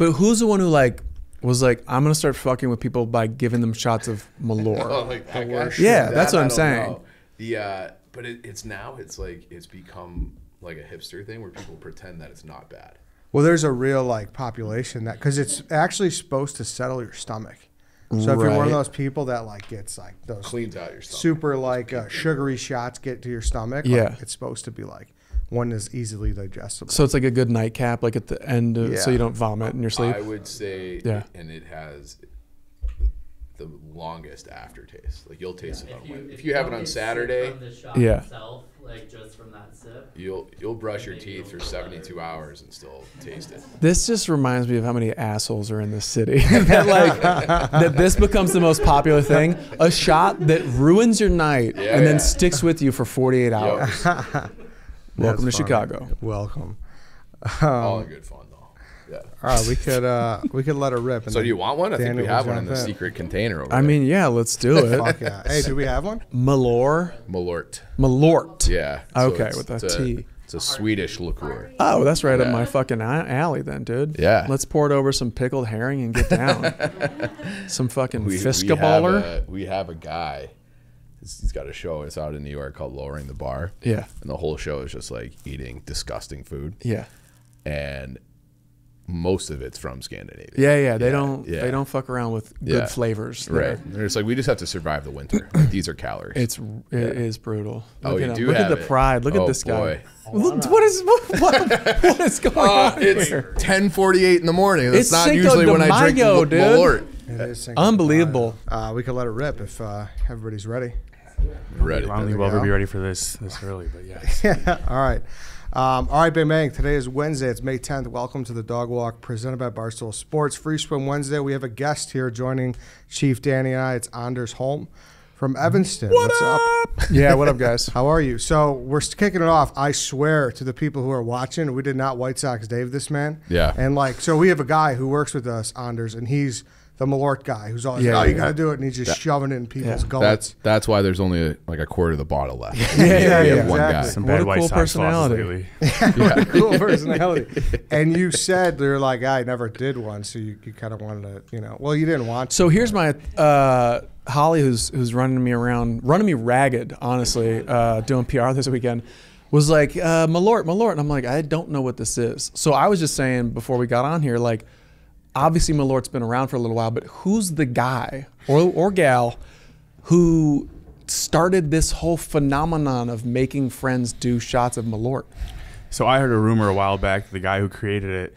But who's the one who like was like, I'm gonna start fucking with people by giving them shots of Malort? Oh, like that guy? Yeah, that's what I'm saying. Yeah, but it's now it's become like a hipster thing where people pretend that it's not bad. Well, there's a real like population that, because it's actually supposed to settle your stomach. So if you're one of those people that like gets like those cleans out your stomach, super like sugary shots get to your stomach, yeah, like, it's supposed to be like one is easily digestible. So it's like a good nightcap, like at the end, of, yeah, so you don't vomit in your sleep. I would say, yeah, and it has the longest aftertaste. Like you'll taste it on Wednesday. If you have it on Saturday, from the shot itself, like just from that sip, you'll brush your teeth for 72 hours and still taste it. This just reminds me of how many assholes are in this city. That like that this becomes the most popular thing. A shot that ruins your night, yeah, and then sticks with you for 48 hours. Welcome to Chicago. Welcome. All in good fun though. Yeah. All right, we could let her rip. And so do you want one? I think we have one in the secret container over there. I mean, yeah, let's do it. Fuck yeah. Hey, do we have one? Malört. Yeah. Okay, with that T. It's a Swedish liqueur. Oh, that's right up my fucking alley then, dude. Yeah. Let's pour it over some pickled herring and get down. Some fucking Fisker baller. We have a guy. He's got a show. It's out in New York called Lowering the Bar. Yeah. And the whole show is just like eating disgusting food. Yeah. And most of it's from Scandinavia. Yeah, yeah. They don't fuck around with good flavors. Right. They're just like, we just have to survive the winter. Like, these are calories. It is brutal. Oh, look, you do look at the pride. Look at this guy. Boy. Look, what is going on it's here? 10:48 in the morning. That's not usually when I drink Malört. It is unbelievable. We could let it rip if everybody's ready. Ready. I don't think we'll ever be ready for this early, but yeah. All right. All right, Big Mang. Today is Wednesday. It's May 10th. Welcome to the Dog Walk presented by Barstool Sports. Free Swim Wednesday. We have a guest here joining Chief Danny and I. It's Anders Holm from Evanston. What's up? Yeah, what up, guys? How are you? So we're kicking it off. I swear to the people who are watching, we did not White Sox Dave this man. Yeah. And like, so we have a guy who works with us, Anders, and he's the Malört guy who's always like, oh, you got to do it, and he's just shoving it in people's gullets. That's why there's only a quarter of the bottle left. We have one guy. Some bad White Sox losses lately. What a cool personality. And you said, you're like, I never did one, so you kind of wanted to, you know. Well, you didn't want to. So here's my, Holly, who's running me around, running me ragged, honestly, doing PR this weekend, was like, Malört. And I'm like, I don't know what this is. So I was just saying before we got on here, like, obviously Malört's been around for a little while, but who's the guy or gal who started this whole phenomenon of making friends do shots of Malört? So I heard a rumor a while back that the guy who created it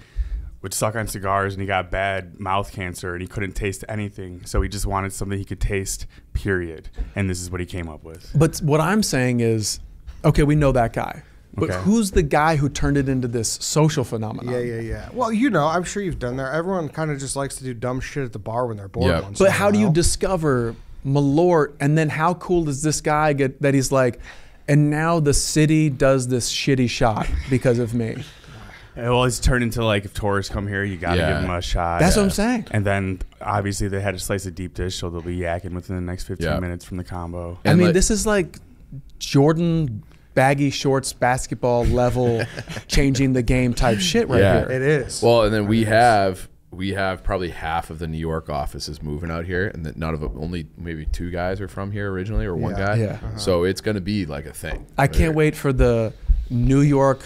would suck on cigars and he got bad mouth cancer and he couldn't taste anything. So he just wanted something he could taste, period. And this is what he came up with. But what I'm saying is, okay, we know that guy. But who's the guy who turned it into this social phenomenon? Yeah. Well, you know, I'm sure you've done that. Everyone kind of just likes to do dumb shit at the bar when they're bored. Yep. But how do you discover Malört? And then how cool does this guy get that he's like, and now the city does this shitty shot because of me? Well, it's turned into like, if tourists come here, you got to give them a shot. That's what I'm saying. And then obviously they had a slice of deep dish, so they'll be yakking within the next 15 minutes from the combo. And I mean, this is like Jordan baggy shorts, basketball level, changing the game type shit right here. It is. Well, and then we have probably half of the New York office is moving out here, and that only maybe two guys are from here originally, or one guy. Yeah. So it's going to be like a thing. I can't wait for the New York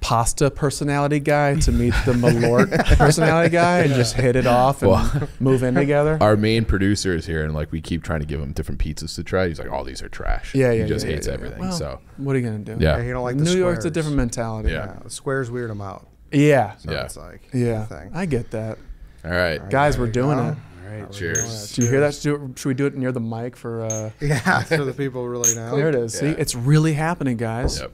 pasta personality guy to meet the Malört personality guy and just hit it off and move in together. Our main producer is here, and like we keep trying to give him different pizzas to try. He's like, "Oh, these are trash." He just hates everything. Well, so what are you gonna do? Yeah, you don't like the New York's a different mentality. Yeah, the squares weird him out. Yeah, so it's like thing. I get that. All right, guys, we're doing it. All right, cheers. Do you hear that? Should we do it near the mic for? So the people really know. There it is. Yeah. See, it's really happening, guys. Yep.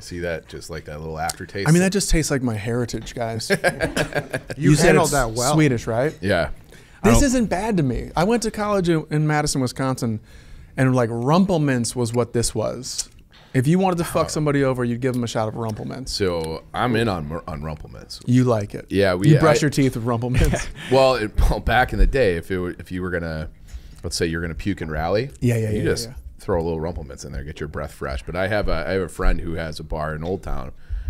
See that, just like that little aftertaste. I mean, that just tastes like my heritage, guys. You handled that well. Swedish, right? Yeah. This isn't bad to me. I went to college in Madison, Wisconsin, and like Rumple Minze was what this was. If you wanted to fuck somebody over, you'd give them a shot of Rumple Minze. So I'm in on Rumple Minze. You like it? Yeah. You brush your teeth with Rumple Minze. Well, back in the day, if you were gonna, let's say you're gonna puke and rally. Yeah. You just throw a little Rumple Minze in there, get your breath fresh. But I have a friend who has a bar in Old Town,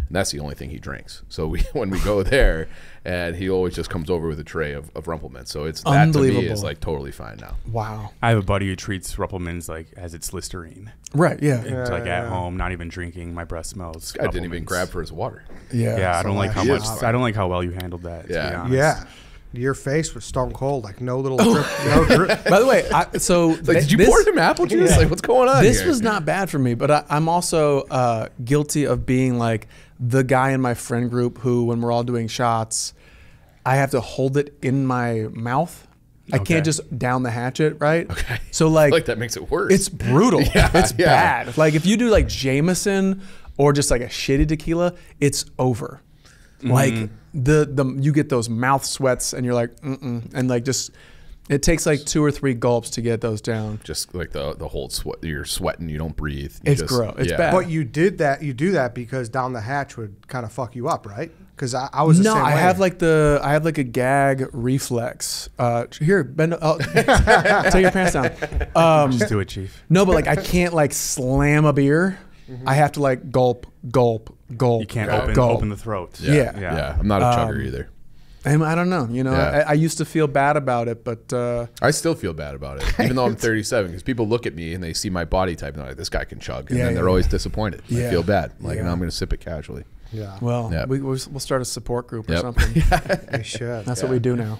and that's the only thing he drinks. So we, when we go there, and he always just comes over with a tray of Rumple Minze. So it's that to me is like totally fine now. Wow. I have a buddy who treats Rumple Minze like as it's Listerine. Right. Yeah. It's like at home, not even drinking. My breath smells. I didn't even grab for his water. Yeah. Yeah. I don't like how much. I don't like how well you handled that. Yeah. To be honest. Yeah. Your face was stone cold, like no little drip. No drip. By the way, so like, did you pour him apple juice? Yeah. Like, what's going on? This was not bad for me, but I'm also guilty of being like the guy in my friend group who, when we're all doing shots, I have to hold it in my mouth. I can't just down the hatchet, right? Okay. So like that makes it worse. It's brutal. Yeah, it's bad. Like if you do like Jameson or just like a shitty tequila, it's over. Like you get those mouth sweats and you're like and like just it takes like 2 or 3 gulps to get those down. Just like the whole sweat, you're sweating, you don't breathe. You it's gross. It's bad. But you did that. You do that because down the hatch would kind of fuck you up, right? Because I was the same way. Have like I have like a gag reflex. Here, bend. Take your pants down. Just do it, Chief. No, but like I can't like slam a beer. I have to like gulp, gulp, gulp. You can't open the throat. Yeah. Yeah. I'm not a chugger either. I don't know. You know, I used to feel bad about it, but I still feel bad about it, even though I'm 37. Because people look at me and they see my body type and they're like, "This guy can chug," and then they're always disappointed. I feel bad. Like, and I'm going to sip it casually. Yeah. Well, we'll start a support group or something. We should. That's what we do now.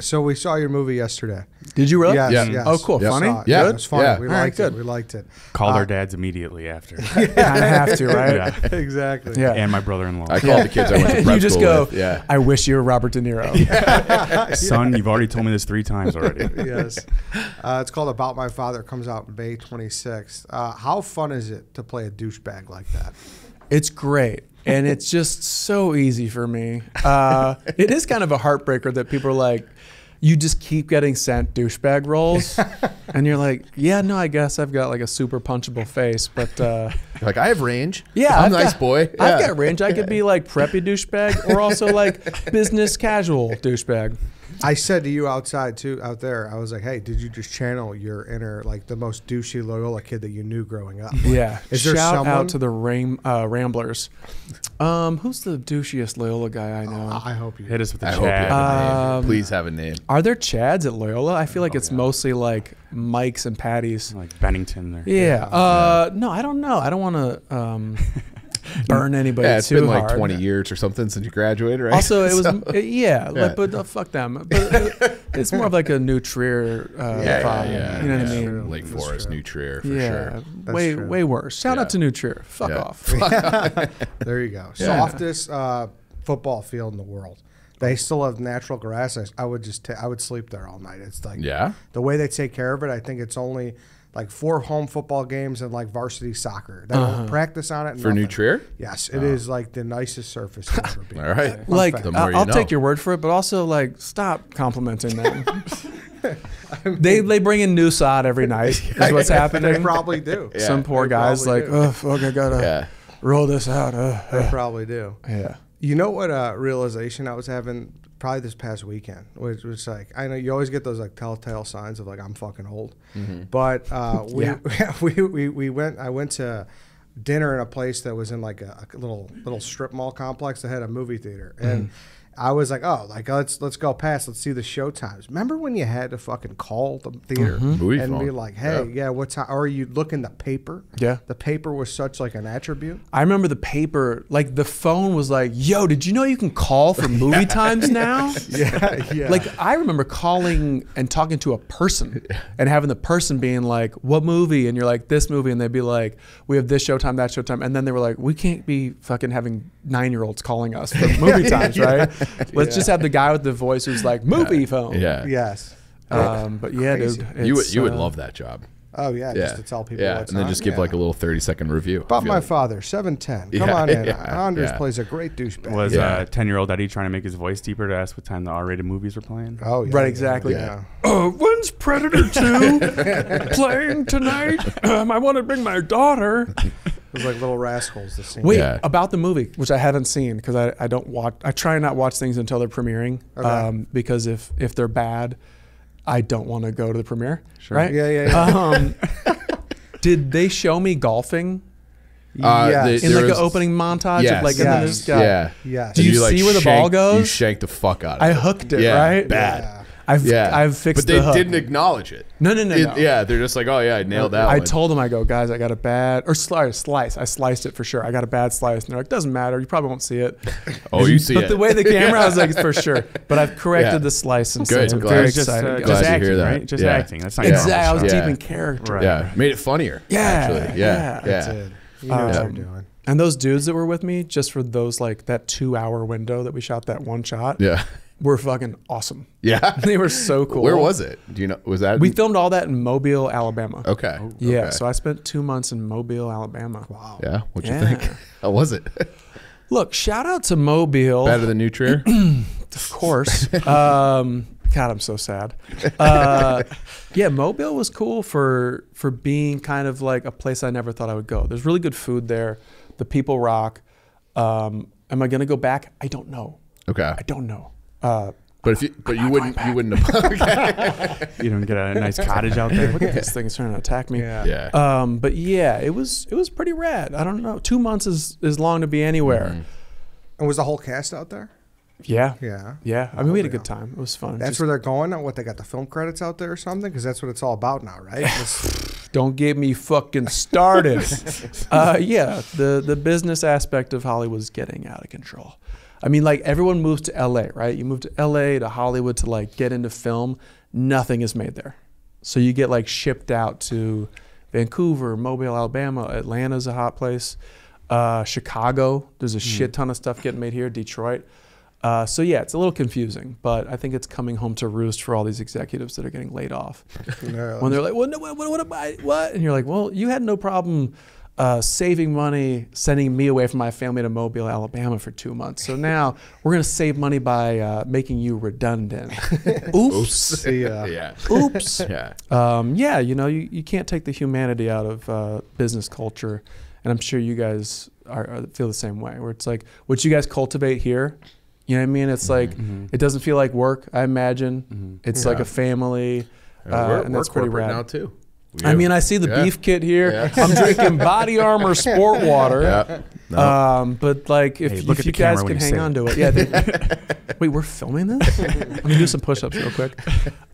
So we saw your movie yesterday. Did you really? Yes. Yes. Oh, cool. Funny? Yeah. Good? It was funny. Yeah. We liked it. We liked it. Called our dads immediately after. Yeah. I have to, right? Yeah. Exactly. Yeah. And my brother-in-law. I called the kids I went to prep school. You just go, with. Yeah. I wish you were Robert De Niro. Son, you've already told me this 3 times already. Yes. It's called About My Father. It comes out May 26th. How fun is it to play a douchebag like that? It's great. And it's just so easy for me. It is kind of a heartbreaker that people are like, you just keep getting sent douchebag roles. And you're like, yeah, no, I guess I've got like a super punchable face. But like, I have range. Yeah. I'm a nice boy. Yeah. I've got range. I could be like preppy douchebag or also like business casual douchebag. I said to you outside too, out there, I was like, hey, did you just channel your inner, like the most douchey Loyola kid that you knew growing up? Like, yeah. Is there Shout someone? Out to the Ramblers. Who's the douchiest Loyola guy I know? I hope you hit us with the Chad. Please have a name. Are there Chads at Loyola? I feel like it's mostly like Mikes and Patties. Like Bennington. Or, no, I don't know. I don't want to... burn anybody it's too hard. It's been like 20 years or something since you graduated, right? Also, it was, like, but fuck them. But it's more of like a New Trier vibe. Yeah, you know what I mean? Lake Forest, New Trier, for sure. That's way worse. Shout out to New Trier. Fuck off. There you go. Softest football field in the world. They still have natural grass. I would just, I would sleep there all night. It's like, the way they take care of it, I think it's only... like 4 home football games and like varsity soccer. They don't practice on it. For New Trier? Yes, it is like the nicest surface. For people. All right. Like, I'll take your word for it, but also like stop complimenting them. I mean, they bring in new sod every night is what's happening. They probably do. Yeah, some poor guy's like, oh, fuck, I got to roll this out. They probably do. Yeah. You know what realization I was having probably this past weekend, which was like, I know you always get those like telltale signs of like, I'm fucking old. But I went to dinner in a place that was in like a little strip mall complex that had a movie theater. And I was like, oh, like let's go past, let's see the show times. Remember when you had to fucking call the theater and be like, hey, what time? Or you'd look in the paper. Yeah, the paper was such like an attribute. I remember the paper, like the phone was like, yo, did you know you can call for movie times now? Like I remember calling and talking to a person and having the person being like, what movie? And you're like, this movie, and they'd be like, we have this showtime, that showtime, and then they were like, we can't be fucking having 9-year-olds calling us for movie times, right? Let's just have the guy with the voice who's like movie phone. Yeah. Yes. But yeah, crazy. Dude, you would love that job. Oh yeah, just to tell people. Yeah, and then just give like a little 30-second review. About My Father, 7:10. Come on in. Anders plays a great douchebag. Was 10-year-old Eddie trying to make his voice deeper to ask what time the R-rated movies were playing? Oh yeah, right, exactly. Yeah. When's Predator 2 playing tonight? I want to bring my daughter. It was like Little Rascals, the scene. Wait, about the movie, which I haven't seen because I don't watch. I try not watch things until they're premiering, because if they're bad, I don't want to go to the premiere. Sure. Right? Yeah. Did they show me golfing? Yes. In like an opening montage of like this guy. Yeah. Yes. Do you like see where the ball goes? You shanked the fuck out of it. I hooked it, right? Bad. Yeah. I've fixed the hook. But they didn't acknowledge it. No. Yeah, they're just like, oh yeah, I nailed that one. I told them, I go, guys, I got a bad, or slice. I sliced it for sure. I got a bad slice. And they're like, doesn't matter. You probably won't see it. Oh, you see it. But the way the camera, I was like, for sure. But I've corrected the slice. And good. I'm very excited. Just acting, right? Just acting. That's not exactly. I was deep in character. Yeah, made it funnier. Yeah. Yeah. You know what you're doing. And those dudes that were with me, just for those, like that 2 hour window that we shot that one shot. Yeah. Were fucking awesome. Yeah. They were so cool. Where was it? Do you know, was that? We filmed all that in Mobile, Alabama. Okay. Yeah. Okay. So I spent 2 months in Mobile, Alabama. Wow. Yeah. What'd you think? How was it? Look, shout out to Mobile. Better than New Trier? Of course. God, I'm so sad. Yeah, Mobile was cool for being kind of like a place I never thought I would go. There's really good food there. The people rock. Am I going to go back? I don't know. Okay. I don't know. But if you, you wouldn't have, okay. You don't get a nice cottage out there. Look at this thing, it's trying to attack me. Yeah. But yeah, it was pretty rad. I don't know. 2 months is long to be anywhere. Mm-hmm. And was the whole cast out there? Yeah. Yeah. Yeah. I mean, we had a good time. It was fun. That's where they're going. What, they got the film credits out there or something? Because that's what it's all about now, right? Don't get me fucking started. Yeah. The business aspect of Hollywood's getting out of control. I mean, like, everyone moves to LA, right? You move to LA, to Hollywood, to like get into film. Nothing is made there. So you get like shipped out to Vancouver, Mobile, Alabama. Atlanta's a hot place. Chicago, there's a shit ton of stuff getting made here. Detroit. So yeah, it's a little confusing, but I think it's coming home to roost for all these executives that are getting laid off. When they're like, well, no, what am I, what? And you're like, well, you had no problem saving money, sending me away from my family to Mobile, Alabama for 2 months. So now we're going to save money by making you redundant. Oops. Yeah. Oops. Yeah. Yeah. You know, you can't take the humanity out of business culture. And I'm sure you guys feel the same way, where it's like, what you guys cultivate here, you know what I mean? It's like, it doesn't feel like work, I imagine. It's like a family. And that's pretty rad. Now too. I mean, I see the beef kit here. I'm drinking Body Armor Sport Water. No. But like, if you guys can hang on to it. Wait, we're filming this? Let me do some push-ups real quick.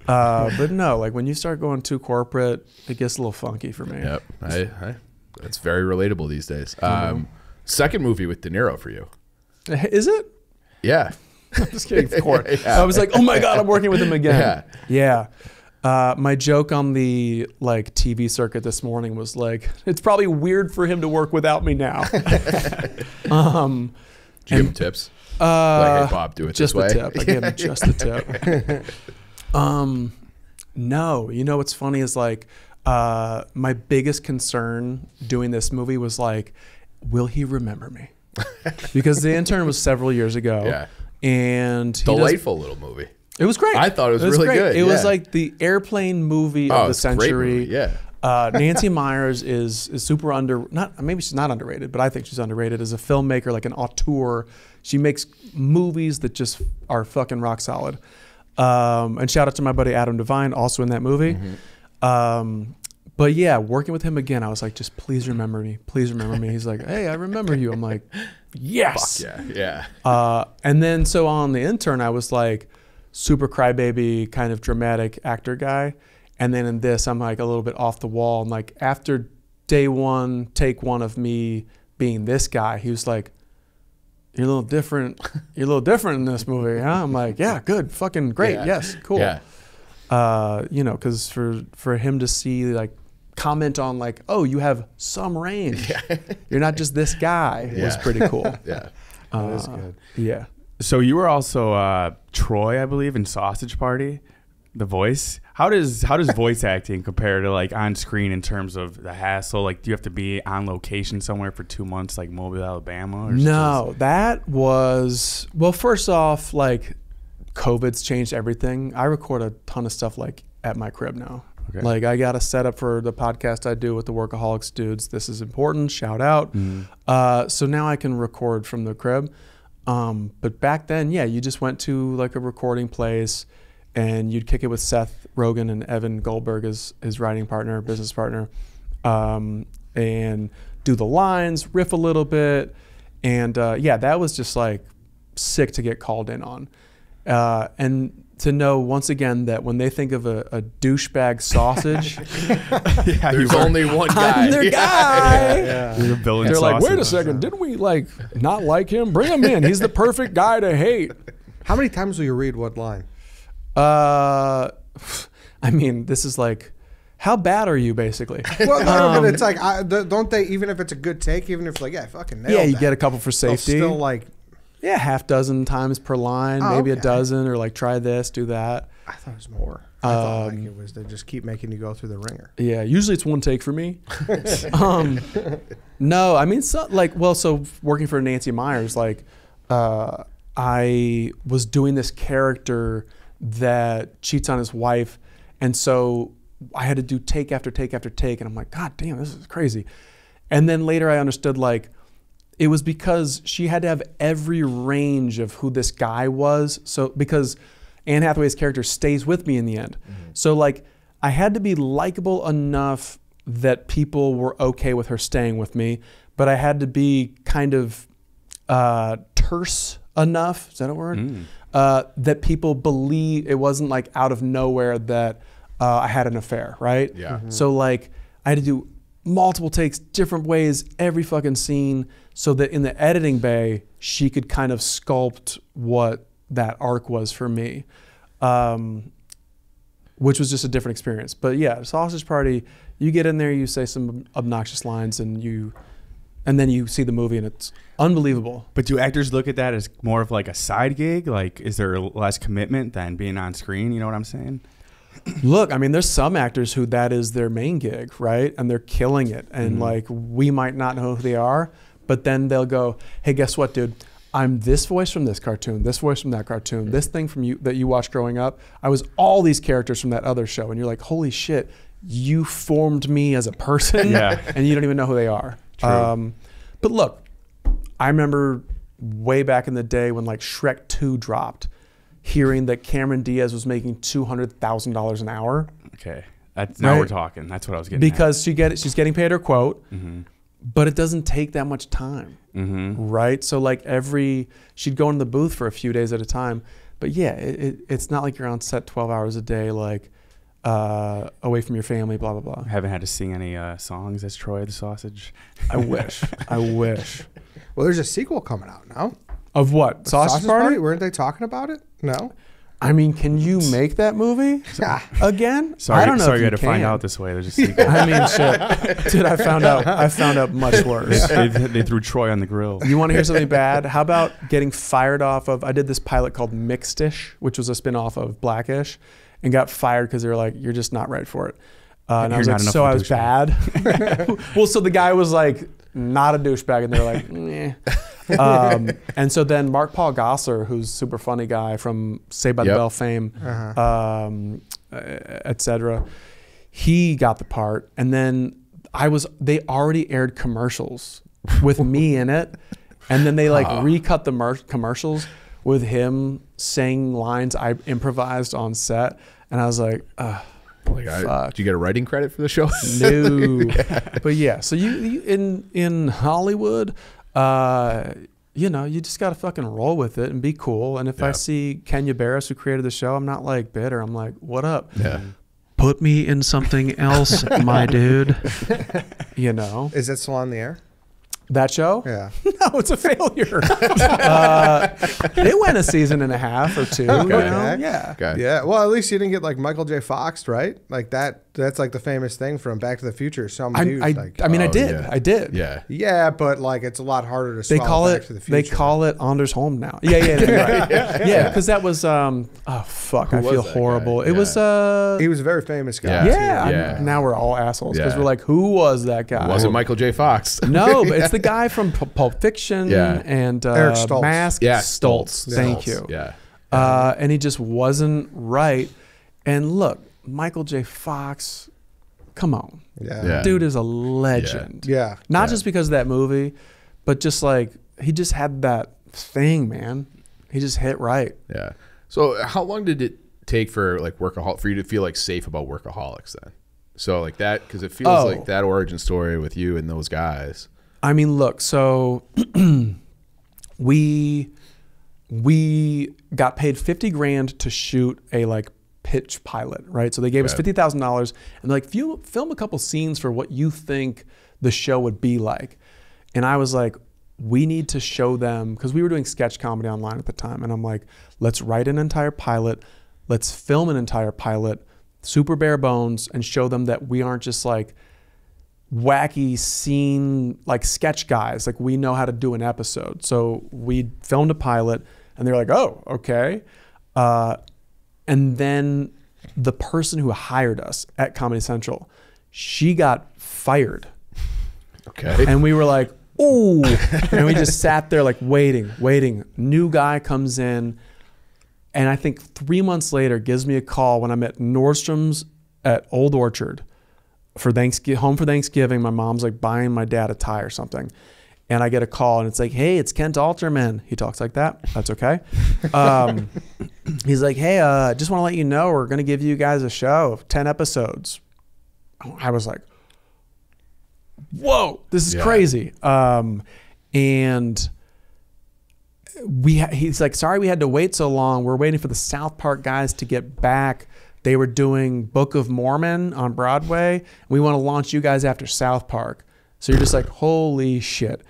But no, like when you start going too corporate, it gets a little funky for me. Yep, that's very relatable these days. Second movie with De Niro for you. Is it? Yeah. I'm just kidding, of course. I was like, oh my God, I'm working with him again. Yeah. My joke on the like TV circuit this morning was like, it's probably weird for him to work without me now. Do you give him tips? Like, hey, Bob, do it this way. Just the tip. I gave him just the tip. No, you know what's funny is like my biggest concern doing this movie was like, will he remember me? Because The Intern was several years ago. Yeah. And delightful little movie. It was great. I thought it was really good. It was like the airplane movie of the century. Movie. Yeah. Nancy Meyers is super maybe she's not underrated, but I think she's underrated as a filmmaker, like an auteur. She makes movies that just are fucking rock solid. And shout out to my buddy Adam Devine, also in that movie. But yeah, working with him again, I was like, just please remember me. Please remember me. He's like, hey, I remember you. I'm like, yes. Fuck yeah. Yeah. And then so on The Intern, I was like, super crybaby kind of dramatic actor guy, and then in this I'm like a little bit off the wall, and like after take one of me being this guy, he was like, you're a little different in this movie, huh? I'm like, yeah, good, fucking great. Yes, cool. You know, because for him to see, like, comment on like, oh, you have some range, you're not just this guy, was pretty cool. That is good. So you were also Troy, I believe, in Sausage Party, the voice. How does voice acting compare to like on screen in terms of the hassle? Like, do you have to be on location somewhere for 2 months, like Mobile, Alabama? Or no, that was, well, first off, like COVID's changed everything. I record a ton of stuff like at my crib now. Okay. Like, I got a setup for the podcast I do with the Workaholics dudes. This Is Important. Shout out. So now I can record from the crib. But back then, yeah, you just went to like a recording place and you'd kick it with Seth Rogen and Evan Goldberg as his writing partner, business partner. and do the lines, riff a little bit. And yeah, that was just like sick to get called in on. And to know once again that when they think of a douchebag sausage, yeah, there's only one guy. I'm their guy. Yeah. Yeah. They're like, wait a second, didn't we like not like him? Bring him in. He's the perfect guy to hate. How many times will you read what line? I mean, this is like, how bad are you, basically? Well, no, but it's like, don't they, even if it's a good take, even if like, yeah, fucking nailed that, you get a couple for safety. They'll still like, yeah, half dozen times per line, maybe a dozen, or like try this, do that. I thought it was more. I thought like it was they just keep making you go through the ringer. Yeah, usually it's one take for me. No, I mean, so, like, well, so working for Nancy Myers, like, I was doing this character that cheats on his wife, and so I had to do take after take after take, and I'm like, God damn, this is crazy. And then later I understood, like, it was because she had to have every range of who this guy was. So because Anne Hathaway's character stays with me in the end. Mm-hmm. So like I had to be likable enough that people were okay with her staying with me, but I had to be kind of terse enough, is that a word? Mm. That people believe it wasn't like out of nowhere that I had an affair, right? Yeah. Mm-hmm. So like I had to do multiple takes, different ways, every fucking scene, so that in the editing bay, she could kind of sculpt what that arc was for me, which was just a different experience. But yeah, Sausage Party, you get in there, you say some obnoxious lines, and then you see the movie, and it's unbelievable. But do actors look at that as more of like a side gig? Like, is there less commitment than being on screen? You know what I'm saying? Look, I mean, there's some actors who that is their main gig, right? And they're killing it. And like, we might not know who they are, but then they'll go, hey, guess what, dude? I'm this voice from this cartoon, this voice from that cartoon, this thing from you that you watched growing up. I was all these characters from that other show. And you're like, holy shit, you formed me as a person. Yeah. And you don't even know who they are. True. But look, I remember way back in the day when like Shrek 2 dropped, hearing that Cameron Diaz was making $200,000 an hour. Okay, that's, now we're talking. That's what I was getting at. She's getting paid her quote, but it doesn't take that much time, right? So like she'd go in the booth for a few days at a time, but yeah, it's not like you're on set 12 hours a day, like away from your family, blah, blah, blah. I haven't had to sing any songs as Troy the Sausage. I wish, I wish. Well, there's a sequel coming out now. Of what? Sausage Party? Weren't they talking about it? No. I mean, can you make that movie again? Sorry, I don't know. Sorry, you had to find out this way. There's a sequel. I mean, shit, dude. I found out much worse. They threw Troy on the grill. You want to hear something bad? How about getting fired off of? I did this pilot called Mixed-ish, which was a spinoff of Black-ish, and got fired because they were like, "You're just not right for it." And I was like, "So I was bad." Well, so the guy was like, "Not a douchebag," and they're like, "Nah." And so then Mark Paul Gosselaar, who's super funny guy from Saved by the Bell fame, etc. He got the part, and then they already aired commercials with me in it, and then they like recut the commercials with him saying lines I improvised on set, and I was like, do you get a writing credit for the show? No, but yeah. So you in Hollywood. You know, you just gotta fucking roll with it and be cool. And if I see Kenya Barris, who created the show, I'm not like bitter. I'm like, what up? Yeah. Put me in something else, my dude. You know. Is it still on the air? That show? Yeah. No, it's a failure. It went a season and a half or two. Okay. You know? Yeah. Okay. Yeah. Well, at least you didn't get like Michael J. Fox, right? Like that's like the famous thing from Back to the Future. I mean, I did. Yeah. I did. Yeah. Yeah, but like it's a lot harder to swallow Back to the Future. They call it Anders Holm now. Yeah, yeah, right. Yeah, because that was, oh, fuck, I feel horrible. It was... he was a very famous guy. Yeah. Now we're all assholes because we're like, who was that guy? Wasn't Michael J. Fox. No, but it's the guy from Pulp Fiction and Eric Stoltz. Mask. Yeah, Stoltz. Thank you. Yeah. And he just wasn't right. And look, Michael J. Fox, come on. Yeah. Dude is a legend. Yeah. Not just because of that movie, but just like, he just had that thing, man. He just hit right. Yeah. So how long did it take for you to feel like safe about Workaholics then? So like that, because it feels like that origin story with you and those guys. I mean, look, so we got paid 50 grand to shoot a like pitch pilot, right? So they gave us $50,000 and they're like, film a couple scenes for what you think the show would be like. And I was like, we need to show them, because we were doing sketch comedy online at the time. And I'm like, let's write an entire pilot. Let's film an entire pilot, super bare bones, and show them that we aren't just like wacky scene, like sketch guys. Like we know how to do an episode. So we filmed a pilot and they're like, oh, okay. And then the person who hired us at Comedy Central, she got fired. Okay. And we were like, oh, and we just sat there like waiting. New guy comes in. And I think 3 months later gives me a call when I'm at Nordstrom's at Old Orchard for Thanksgiving, home for Thanksgiving. My mom's like buying my dad a tie or something. And I get a call and it's like, hey, it's Kent Alterman. He talks like that. That's okay. He's like, hey, just want to let you know, we're going to give you guys a show of 10 episodes. I was like, whoa, this is crazy. And he's like, sorry we had to wait so long. We're waiting for the South Park guys to get back. They were doing Book of Mormon on Broadway. We want to launch you guys after South Park. So you're just like, holy shit.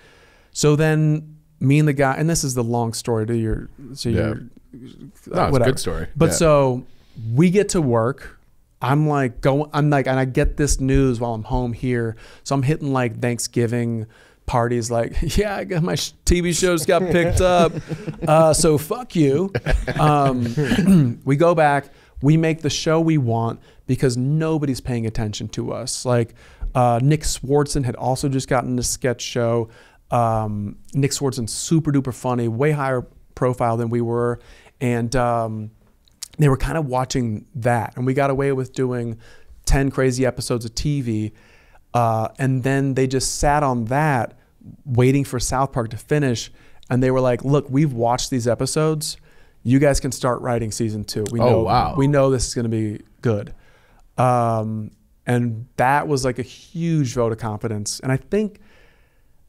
So then me and the guy, and this is the long story to your, so you're, no, it's a good story. But so we get to work. I'm like going, and I get this news while I'm home here. So I'm hitting like Thanksgiving parties like, yeah, I got my TV shows got picked up. So fuck you. We go back, we make the show we want because nobody's paying attention to us. Like Nick Swardson had also just gotten this sketch show. Nick Swardson, super duper funny, way higher profile than we were. And they were kind of watching that. And we got away with doing 10 crazy episodes of TV. And then they just sat on that waiting for South Park to finish. And they were like, look, we've watched these episodes. You guys can start writing season 2. We know this is going to be good. And that was like a huge vote of confidence. And I think,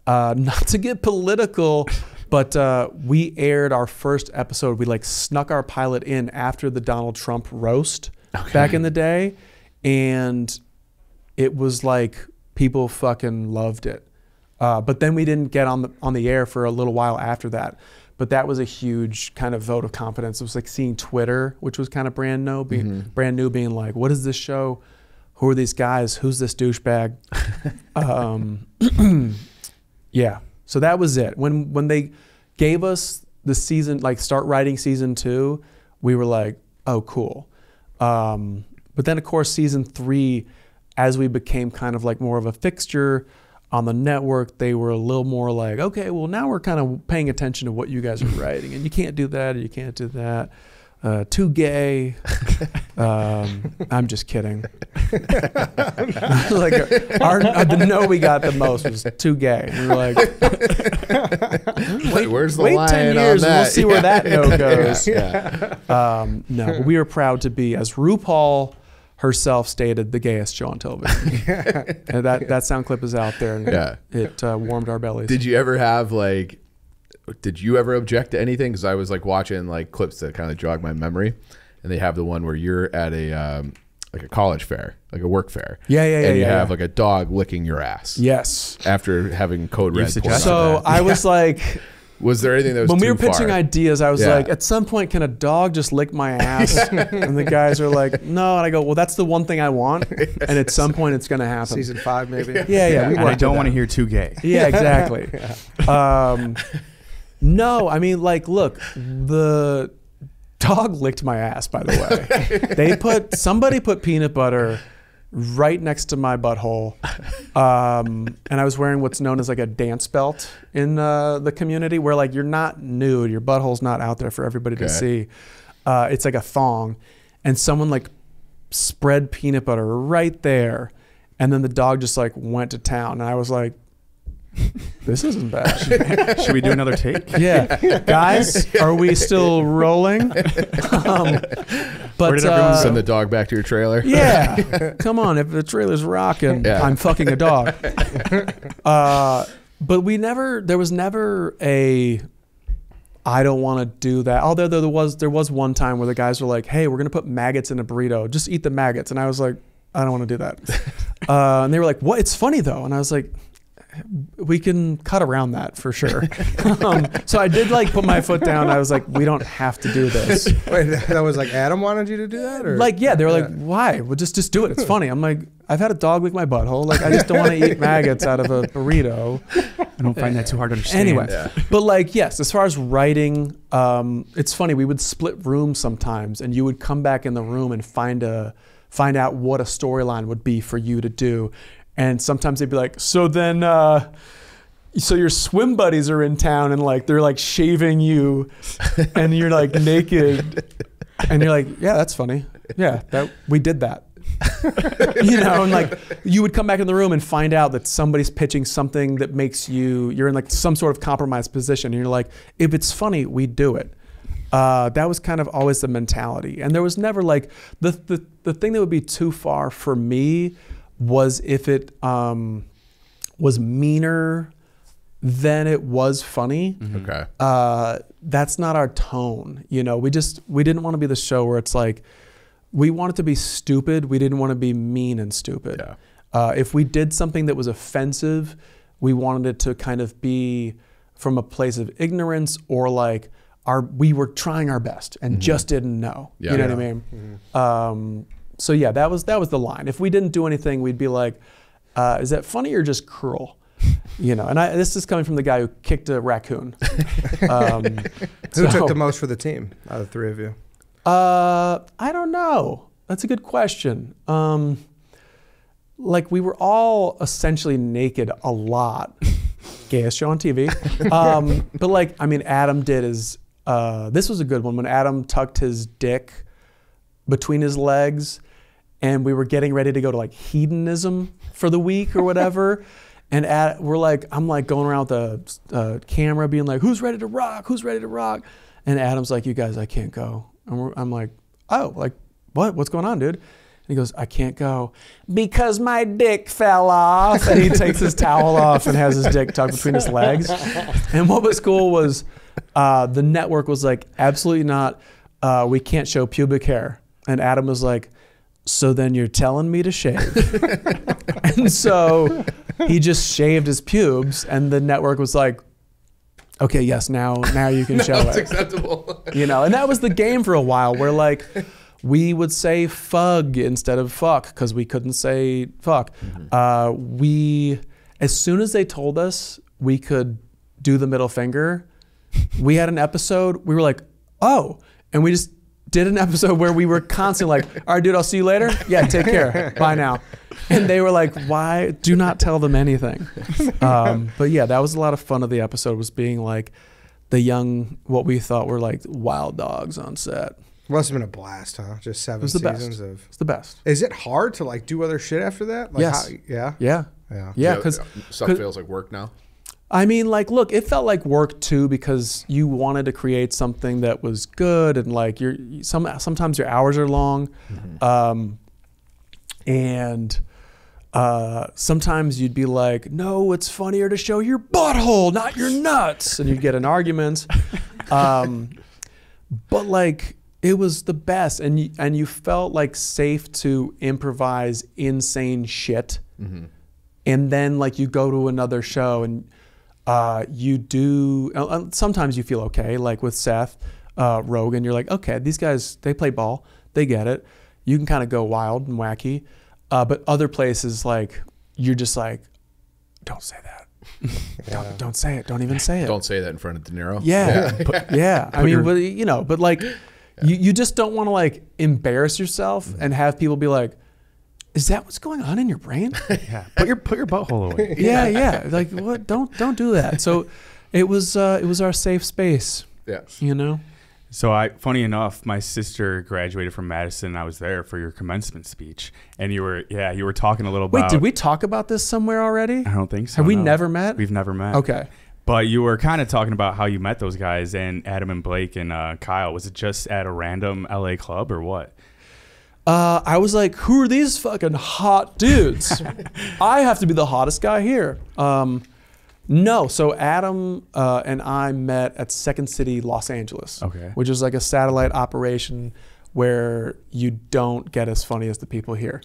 not to get political, but we aired our first episode. We like snuck our pilot in after the Donald Trump roast back in the day. And it was like, people fucking loved it. But then we didn't get on the air for a little while after that. But that was a huge kind of vote of confidence. It was like seeing Twitter, which was kind of brand new, being like, what is this show? Who are these guys? Who's this douchebag? Yeah, so that was it. When they gave us the season, like start writing season 2, we were like, oh, cool. But then of course, season 3, as we became kind of like more of a fixture on the network, they were a little more like, okay, well now we're kind of paying attention to what you guys are writing, and you can't do that, or you can't do that. Too gay. I'm just kidding. Like the no we got the most was too gay. We were like, wait 10 years and we'll see where that no goes. No, we were proud to be, as RuPaul herself stated, the gayest show on television. And that sound clip is out there, and it warmed our bellies. Did you ever have like, did you ever object to anything? Because I was like watching like clips that kind of jog my memory, and they have the one where you're at a like a college fair, like a work fair. And you have like a dog licking your ass. Yes. After having code red. So I was like, was there anything that was too far? When we were pitching ideas, I was like, at some point, can a dog just lick my ass? And the guys are like, no. And I go, well, that's the one thing I want. And at some point, it's going to happen. Season 5, maybe. And I don't want to hear too gay. Yeah, exactly. No, I mean, like, look, the dog licked my ass, by the way. Somebody put peanut butter right next to my butthole, and I was wearing what's known as like a dance belt in the community, where like you're not nude, your butthole's not out there for everybody to see. It's like a thong, and someone like spread peanut butter right there, and then the dog just like went to town, and I was like, This isn't bad. Should we do another take? Yeah. Guys, are we still rolling? But did everyone send the dog back to your trailer? Yeah. Come on. If the trailer's rocking, yeah. I'm fucking a dog. But we never, there was never a, I don't want to do that. Although there was one time where the guys were like, hey, we're going to put maggots in a burrito. Just eat the maggots. And I was like, I don't want to do that. And they were like, what? It's funny though. And I was like, we can cut around that for sure. So I did like put my foot down. I was like, we don't have to do this. Wait, that was like Adam wanted you to do that? Or? Like, yeah, they were like, why? Well, just do it. It's funny. I'm like, I've had a dog lick my butthole. Like, I just don't want to eat maggots out of a burrito. I don't find that too hard to understand. Anyway, yeah. But like, yes, as far as writing, it's funny. We would split rooms sometimes and you would come back in the room and find out what a storyline would be for you to do. And sometimes they'd be like, so then, so your swim buddies are in town and like, they're like shaving you and you're like naked and you're like, yeah, that's funny. Yeah, we did that. You know, and like you would come back in the room and find out that somebody's pitching something that makes you're in like some sort of compromised position. And you're like, if it's funny, we do it. That was kind of always the mentality. And there was never like, the thing that would be too far for me was if it was meaner than it was funny. Mm-hmm. Okay. That's not our tone. You know, we didn't want to be the show where it's like, we wanted to be stupid. We didn't want to be mean and stupid. Yeah. If we did something that was offensive, we wanted it to kind of be from a place of ignorance or like we were trying our best and mm-hmm. just didn't know. Yeah, you know what I mean? Mm-hmm. So yeah, that was the line. If we didn't do anything, we'd be like, is that funny or just cruel? You know, and this is coming from the guy who kicked a raccoon. Who took the most for the team out of the three of you? I don't know. That's a good question. Like we were all essentially naked a lot. Gayest show on TV. But like, I mean, Adam did his, this was a good one when Adam tucked his dick between his legs and we were getting ready to go to like hedonism for the week or whatever. And we're like, I'm like going around with a camera being like, who's ready to rock? Who's ready to rock? And Adam's like, you guys, I can't go. And I'm like, oh, like what? What's going on, dude? And he goes, I can't go because my dick fell off. And he takes his towel off and has his dick tucked between his legs. And what was cool was the network was like, absolutely not. We can't show pubic hair. And Adam was like, so then you're telling me to shave. And so he just shaved his pubes and the network was like, okay, yes, now you can show it. That's acceptable. You know, and that was the game for a while where like we would say fug instead of fuck because we couldn't say fuck. Mm-hmm. As soon as they told us we could do the middle finger, we had an episode, we were like, oh, and we just did an episode where we were constantly like, all right, dude, I'll see you later. Yeah, take care. Bye now. And they were like, why? Do not tell them anything. But yeah, that was a lot of fun of the episode was being like the young, what we thought were like wild dogs on set. Must have been a blast, huh? Just 7 seasons of. It's the best. Is it hard to like do other shit after that? Like yes. How, yeah. Yeah. Yeah. Yeah. Because stuff feels like work now. I mean, like, look, it felt like work too because you wanted to create something that was good and like sometimes your hours are long, mm-hmm. and sometimes you'd be like, no, it's funnier to show your butthole, not your nuts, and you'd get in arguments, but like it was the best, and you felt like safe to improvise insane shit, mm-hmm. and then like you go to another show and. You do, sometimes you feel okay, like with Seth Rogen, you're like, okay, these guys, they play ball, they get it. You can kind of go wild and wacky. But other places, like, you're just like, don't say that. Yeah. Don't say it. Don't even say it. Don't say that in front of De Niro. Yeah. Yeah. Yeah. I mean, well, you know, but like, yeah. you just don't want to like embarrass yourself mm-hmm. and have people be like, is that what's going on in your brain? Yeah. Put your butthole away. Yeah, yeah. Like what? Don't do that. So, it was our safe space. Yes. You know. So funny enough, my sister graduated from Madison. And I was there for your commencement speech, and you were talking a little about. Wait, did we talk about this somewhere already? I don't think so. Have we never met? We've never met. Okay. But you were kind of talking about how you met those guys and Adam and Blake and Kyle. Was it just at a random LA club or what? I was like, who are these fucking hot dudes? I have to be the hottest guy here. No, so Adam and I met at Second City Los Angeles, which is like a satellite operation where you don't get as funny as the people here.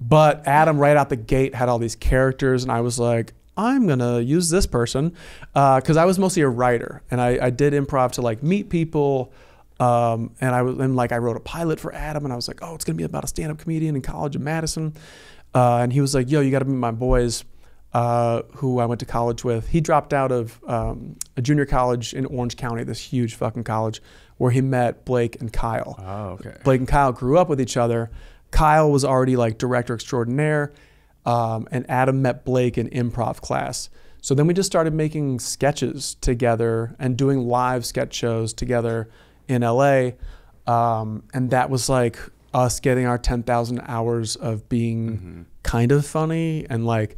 But Adam right out the gate had all these characters, and I was like, I'm gonna use this person, because I was mostly a writer, and I did improv to like meet people. And I wrote a pilot for Adam, and I was like, oh, it's gonna be about a stand-up comedian in college in Madison. And he was like, yo, you gotta meet my boys who I went to college with. He dropped out of a junior college in Orange County, this huge fucking college, where he met Blake and Kyle. Oh, okay. Blake and Kyle grew up with each other. Kyle was already like director extraordinaire, and Adam met Blake in improv class. So then we just started making sketches together and doing live sketch shows together in LA, and that was like us getting our 10,000 hours of being kind of funny and like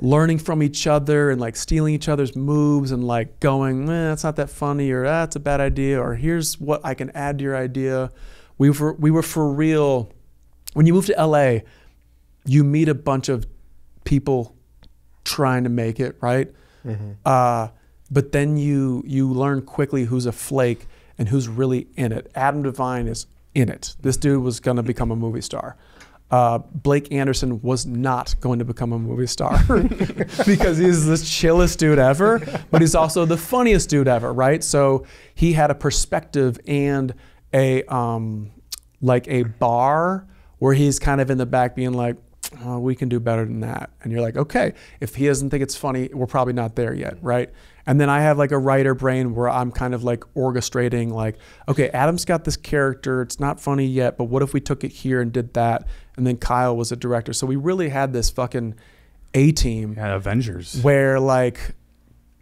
learning from each other and like stealing each other's moves and like going, that's not that funny, or that's a bad idea, or here's what I can add to your idea. We were for real. When you move to LA, you meet a bunch of people trying to make it, right? But then you learn quickly who's a flake and who's really in it. Adam Devine is in it. This dude was gonna become a movie star. Blake Anderson was not going to become a movie star because he's the chillest dude ever, but he's also the funniest dude ever, right? So he had a perspective and a like a bar where he's kind of in the back being like, oh, we can do better than that. And you're like, okay, if he doesn't think it's funny, we're probably not there yet, right? And then I have like a writer brain where I'm kind of like orchestrating like, okay, Adam's got this character, it's not funny yet, but what if we took it here and did that? And then Kyle was a director. So we really had this fucking A-team. Yeah, Avengers. Where like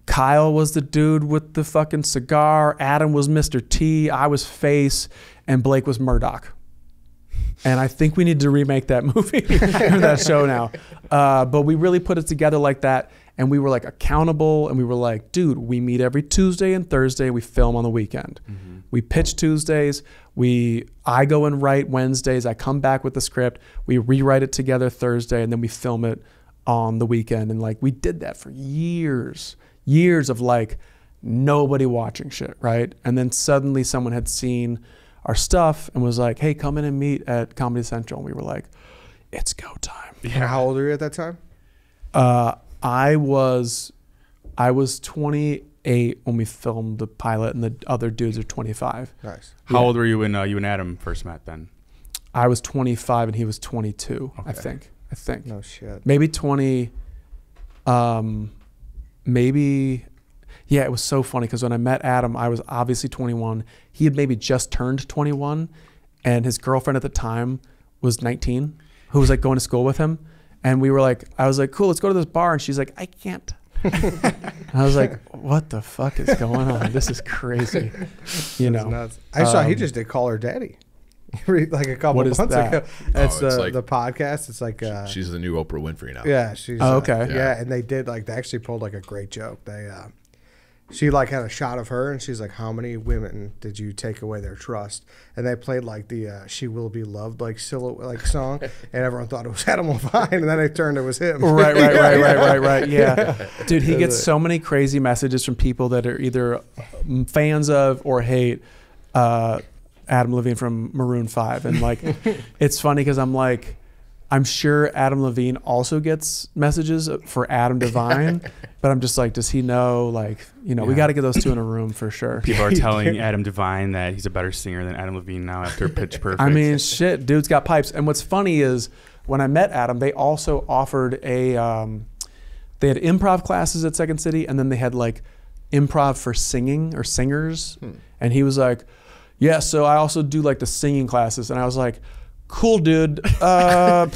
Kyle was the dude with the fucking cigar, Adam was Mr. T, I was Face, and Blake was Murdoch. And I think we need to remake that movie, that show now. But we really put it together like that. And we were like accountable, and we were like, dude, we meet every Tuesday and Thursday, we film on the weekend. We pitch Tuesdays, I go and write Wednesdays, I come back with the script, we rewrite it together Thursday, and then we film it on the weekend. And like, we did that for years, years of like nobody watching shit, right? And then suddenly someone had seen our stuff and was like, hey, come in and meet at Comedy Central. And we were like, it's go time. Yeah. How old were you at that time? I was 28 when we filmed the pilot, and the other dudes are 25. Nice. Yeah. How old were you when you and Adam first met then? I was 25 and he was 22, okay. I think. No shit. Maybe 20, maybe, yeah, it was so funny because when I met Adam, I was obviously 21. He had maybe just turned 21, and his girlfriend at the time was 19, who was like going to school with him. And we were like, I was like, cool, let's go to this bar. And she's like, I can't. I was like, what the fuck is going on? This is crazy. You know, nuts. I saw he just did Call Her Daddy like a couple months ago. It's like the podcast. It's like she's the new Oprah Winfrey now. Yeah, she's yeah, and they did like they actually pulled like a great joke. They she like had a shot of her, and she's like, how many women did you take away their trust? And they played like the She Will Be Loved like silhouette like song, and everyone thought it was Adam Levine, and then they turned it was him. Right. Yeah. Dude, he gets so many crazy messages from people that are either fans of or hate Adam Levine from Maroon 5. And like, it's funny because I'm like, I'm sure Adam Levine also gets messages for Adam Devine, but I'm just like, does he know? Like, you know, we got to get those two in a room for sure. People are telling Adam Devine that he's a better singer than Adam Levine now after Pitch Perfect. I mean, shit, dude's got pipes. And what's funny is when I met Adam, they also offered a, they had improv classes at Second City, and then they had like improv for singing or singers. And he was like, yeah, so I also do like the singing classes. And I was like, cool, dude. Am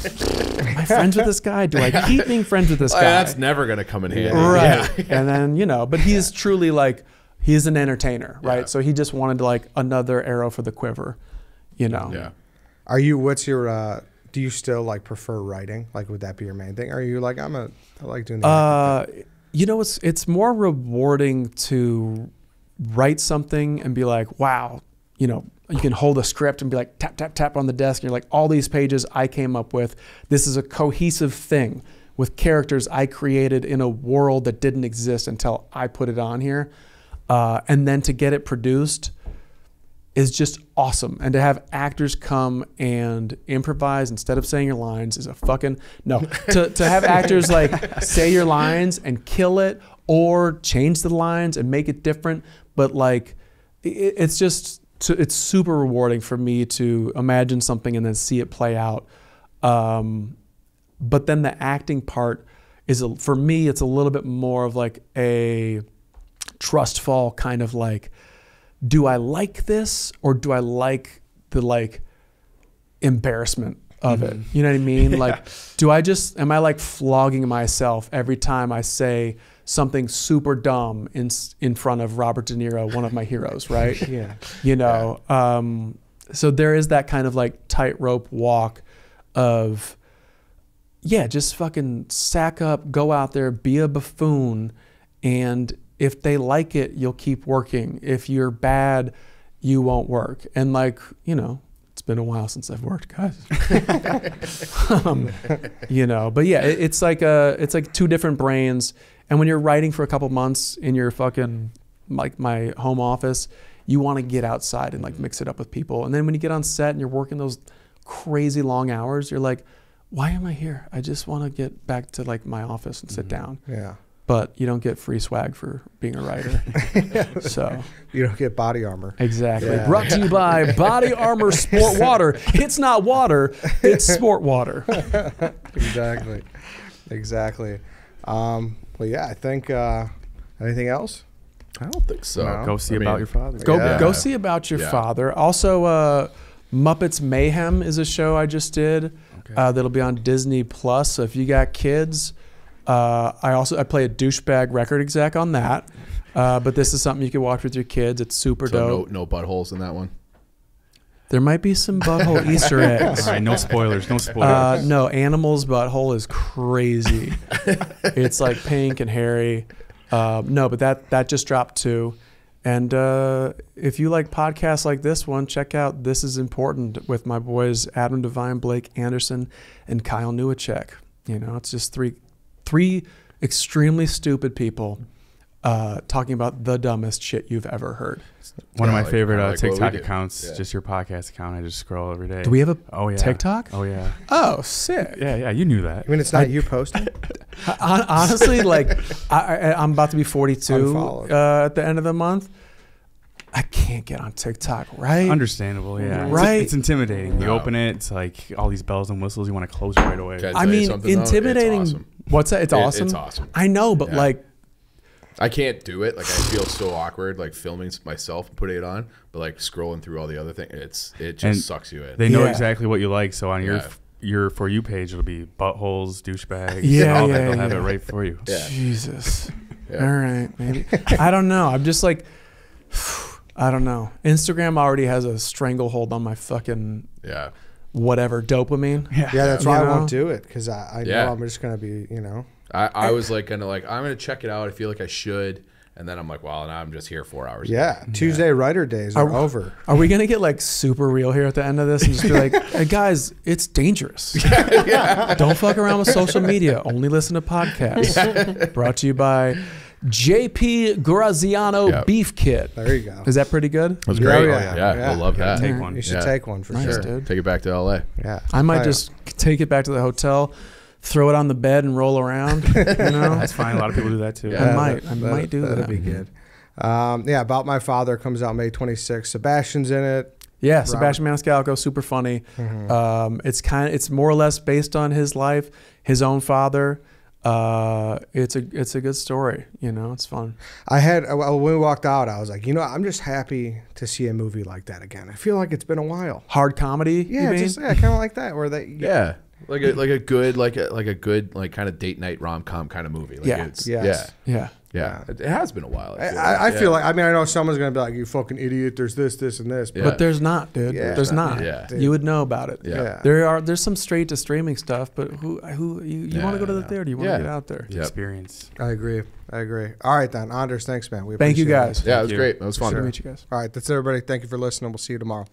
I friends with this guy? Do I keep being friends with this guy? That's never gonna come in handy. Right. Yeah. And then, you know, but he is truly like, he's an entertainer, right? Yeah. So he just wanted like another arrow for the quiver, you know? Yeah. Are you, what's your, do you still like prefer writing? Like, would that be your main thing? Or are you like, I like doing the acting? You know, it's more rewarding to write something and be like, wow, you know, you can hold a script and be like, tap, tap, tap on the desk. And you're like, all these pages I came up with. This is a cohesive thing with characters I created in a world that didn't exist until I put it on here. And then to get it produced is just awesome. And to have actors come and improvise instead of saying your lines is a fucking, no. To have actors like say your lines and kill it or change the lines and make it different. But like, it's just, it's super rewarding for me to imagine something and then see it play out. But then the acting part is, for me, it's a little bit more of like a trust fall kind of like, do I like this or do I like the like embarrassment of it? You know what I mean? Yeah. Like, do I just, am I like flogging myself every time I say something super dumb in front of Robert De Niro, one of my heroes, right? Yeah. You know, yeah. So there is that kind of like tightrope walk of, yeah, just fucking sack up, go out there, be a buffoon. And if they like it, you'll keep working. If you're bad, you won't work. And like, you know, it's been a while since I've worked, guys. You know, but yeah, it's like two different brains. And when you're writing for a couple months in your fucking, like my home office, you want to get outside and like mix it up with people. And then when you get on set and you're working those crazy long hours, you're like, why am I here? I just want to get back to like my office and sit down. Yeah. But you don't get free swag for being a writer. So you don't get body armor. Exactly. Yeah. Brought to you by Body Armor Sport Water. It's not water, it's sport water. Exactly. Exactly. Well, yeah, I think, anything else? I don't think so. No. Go see About Your Father. Go see About Your Father. Also, Muppets Mayhem is a show I just did. Okay. That'll be on Disney Plus. So if you got kids, I play a douchebag record exec on that. But this is something you can watch with your kids. It's super dope. No buttholes in that one. There might be some butthole Easter eggs. All right, no spoilers, no spoilers. No, Animal's butthole is crazy. It's like pink and hairy. No, but that just dropped too. And if you like podcasts like this one, check out This Is Important with my boys Adam Devine, Blake Anderson, and Kyle Newacheck. You know, it's just three extremely stupid people talking about the dumbest shit you've ever heard. One of my favorite TikTok accounts, just your podcast account. I just scroll every day. Do we have a TikTok? Oh yeah. Oh sick. Yeah, yeah. You knew that. I mean, it's not you posting. Honestly, like I'm about to be 42 at the end of the month. I can't get on TikTok, right? Understandable, yeah. Right? It's intimidating. You open it, it's like all these bells and whistles. You want to close it right away. I mean, intimidating. Awesome. What's that? It's awesome. It's awesome. I know, but like. I can't do it. Like I feel so awkward, like filming myself and putting it on, but like scrolling through all the other things, it just sucks you in. They know exactly what you like, so on your For You page, it'll be buttholes, douchebags, all that. They'll have it right for you. Yeah. Jesus. Yeah. All right, maybe. I don't know. I'm just like, I don't know. Instagram already has a stranglehold on my fucking whatever dopamine. Yeah, that's why I won't do it because I know I'm just gonna be, you know. I was like I'm gonna check it out. I feel like I should, and then I'm like, wow, and I'm just here 4 hours. Yeah, ago. Tuesday writer days are over. Are we gonna get like super real here at the end of this and just be like, hey guys, it's dangerous. Don't fuck around with social media. Only listen to podcasts. Brought to you by JP Graziano Beef Kit. There you go. Is that pretty good? That's great. Yeah, I love that. Take one. You should take one for sure, dude. Take it back to LA. Yeah, I might just take it back to the hotel. Throw it on the bed and roll around. You know? That's fine. A lot of people do that too. Yeah, I might do that. That'd be good. Yeah, About My Father comes out May 26th. Sebastian's in it. Yeah, Robert. Sebastian Maniscalco, super funny. It's more or less based on his life, his own father. It's a good story. You know, it's fun. When we walked out, I was like, you know, I'm just happy to see a movie like that again. I feel like it's been a while. Hard comedy. Yeah, you mean? Just kind of like that where they. Yeah. like a good kind of date night rom-com kind of movie. Like yeah. It has been a while. I feel like I mean, I know someone's gonna be like, "You fucking idiot! There's this, this, and this," but there's not, dude. Yeah. There's not. Yeah. You would know about it. Yeah. There's some straight to streaming stuff, but you want to go to the theater? You want to get out there? Yep. Experience. I agree. All right, then, Anders, thanks, man. We appreciate it. Thank you guys. Yeah, it was great. It was fun. Nice to meet you guys. All right, that's everybody. Thank you for listening. We'll see you tomorrow.